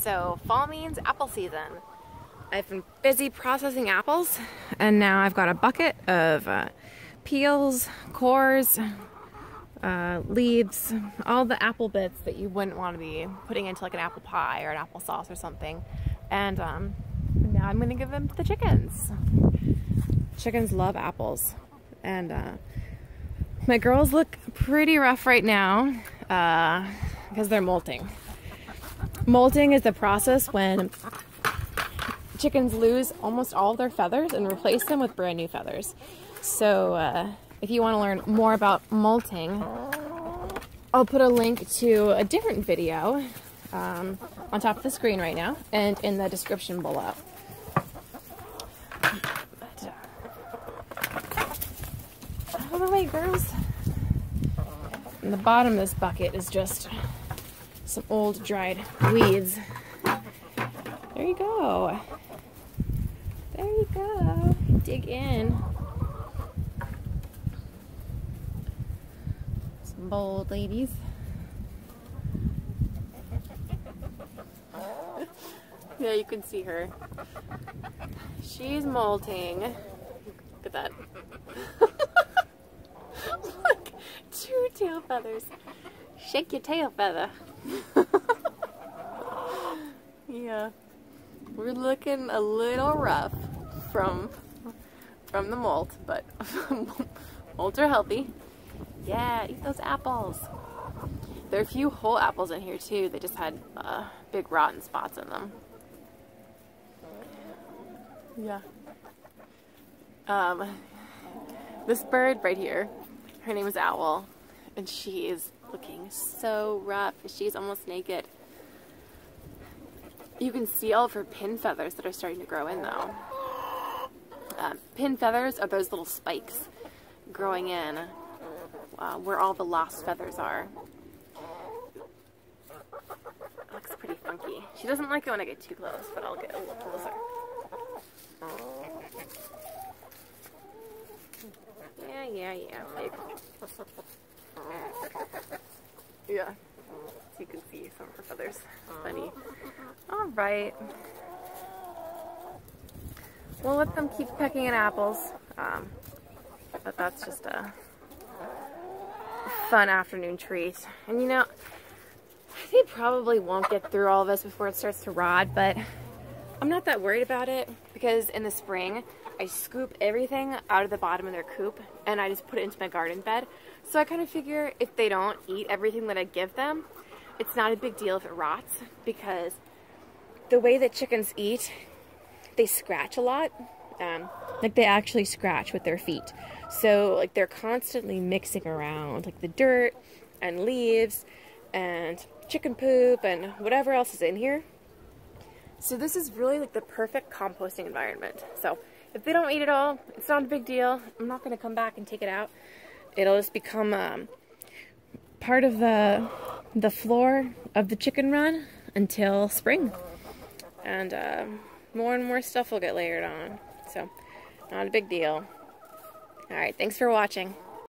So fall means apple season. I've been busy processing apples, and now I've got a bucket of peels, cores, leaves, all the apple bits that you wouldn't want to be putting into like an apple pie or an applesauce or something. And now I'm gonna give them to the chickens. Chickens love apples. And my girls look pretty rough right now because they're molting. Molting is the process when chickens lose almost all of their feathers and replace them with brand new feathers. So if you want to learn more about molting, I'll put a link to a different video on top of the screen right now and in the description below. But, out of the way, girls. And the bottom of this bucket is just some old dried weeds. There you go. There you go. Dig in. Some bold ladies. Yeah, you can see her. She's molting. Look at that. Look, two tail feathers. Shake your tail feather. Yeah. We're looking a little rough from the molt, but molts are healthy. Yeah, eat those apples. There are a few whole apples in here too. They just had big rotten spots in them. Yeah. This bird right here, her name is Owl, and she is looking so rough. She's almost naked. You can see all of her pin feathers that are starting to grow in though. Pin feathers are those little spikes growing in where all the lost feathers are. It looks pretty funky. She doesn't like it when I get too close, but I'll get a little closer. Yeah, yeah, yeah. Big. Yeah. You can see some of her feathers. Funny. All right. We'll let them keep pecking at apples. But that's just a fun afternoon treat. And you know, they probably won't get through all of this before it starts to rot, but I'm not that worried about it because in the spring, I scoop everything out of the bottom of their coop and I just put it into my garden bed. So I kind of figure if they don't eat everything that I give them, it's not a big deal if it rots, because the way that chickens eat, they scratch a lot. Like they actually scratch with their feet. So like they're constantly mixing around like the dirt and leaves and chicken poop and whatever else is in here. So this is really like the perfect composting environment. So if they don't eat it all, it's not a big deal. I'm not gonna come back and take it out. It'll just become part of the floor of the chicken run until spring, and more stuff will get layered on, so not a big deal. All right, thanks for watching.